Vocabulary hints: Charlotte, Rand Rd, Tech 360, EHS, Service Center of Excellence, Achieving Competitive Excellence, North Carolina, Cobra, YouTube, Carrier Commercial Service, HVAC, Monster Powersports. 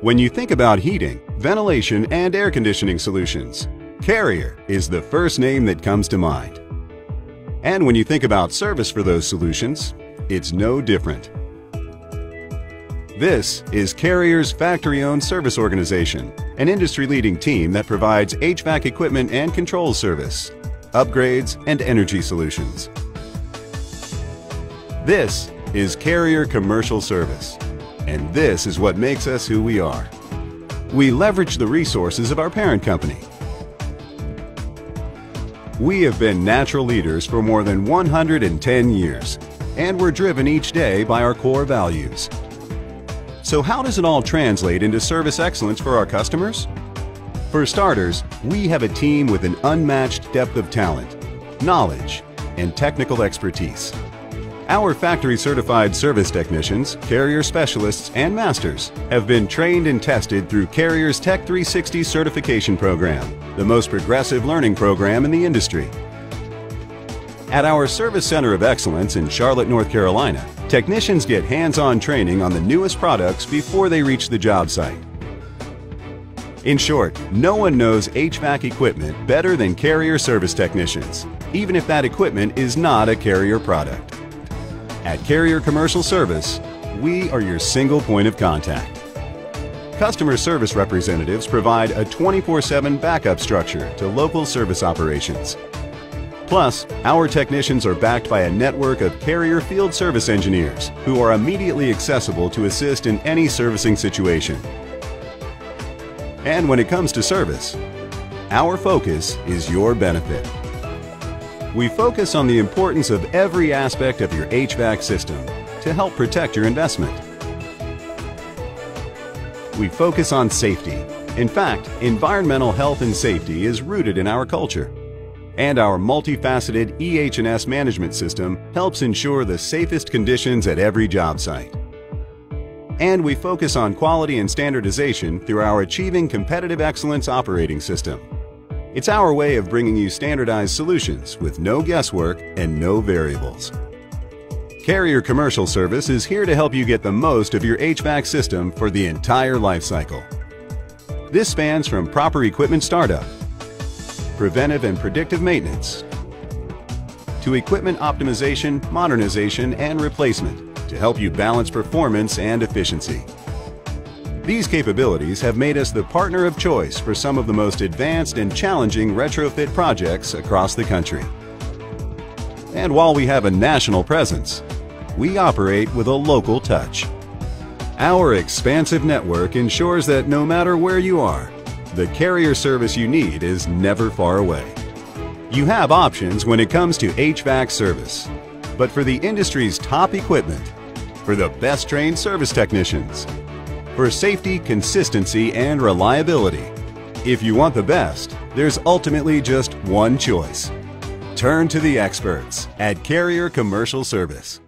When you think about heating, ventilation, and air conditioning solutions, Carrier is the first name that comes to mind. And when you think about service for those solutions, it's no different. This is Carrier's factory-owned service organization, an industry-leading team that provides HVAC equipment and control service, upgrades, and energy solutions. This is Carrier Commercial Service, and this is what makes us who we are. We leverage the resources of our parent company. We have been natural leaders for more than 110 years, and we're driven each day by our core values. So how does it all translate into service excellence for our customers? For starters, we have a team with an unmatched depth of talent, knowledge, and technical expertise. Our factory-certified service technicians, Carrier specialists, and masters have been trained and tested through Carrier's Tech 360 certification program, the most progressive learning program in the industry. At our Service Center of Excellence in Charlotte, North Carolina, technicians get hands-on training on the newest products before they reach the job site. In short, no one knows HVAC equipment better than Carrier service technicians, even if that equipment is not a Carrier product. At Carrier Commercial Service, we are your single point of contact. Customer service representatives provide a 24/7 backup structure to local service operations. Plus, our technicians are backed by a network of Carrier field service engineers who are immediately accessible to assist in any servicing situation. And when it comes to service, our focus is your benefit. We focus on the importance of every aspect of your HVAC system to help protect your investment. We focus on safety. In fact, environmental health and safety is rooted in our culture. And our multifaceted EHS management system helps ensure the safest conditions at every job site. And we focus on quality and standardization through our Achieving Competitive Excellence operating system. It's our way of bringing you standardized solutions with no guesswork and no variables. Carrier Commercial Service is here to help you get the most of your HVAC system for the entire lifecycle. This spans from proper equipment startup, preventive and predictive maintenance, to equipment optimization, modernization, and replacement to help you balance performance and efficiency. These capabilities have made us the partner of choice for some of the most advanced and challenging retrofit projects across the country. And while we have a national presence, we operate with a local touch. Our expansive network ensures that no matter where you are, the Carrier service you need is never far away. You have options when it comes to HVAC service, but for the industry's top equipment, for the best trained service technicians, for safety, consistency, and reliability, if you want the best, there's ultimately just one choice. Turn to the experts at Carrier Commercial Service.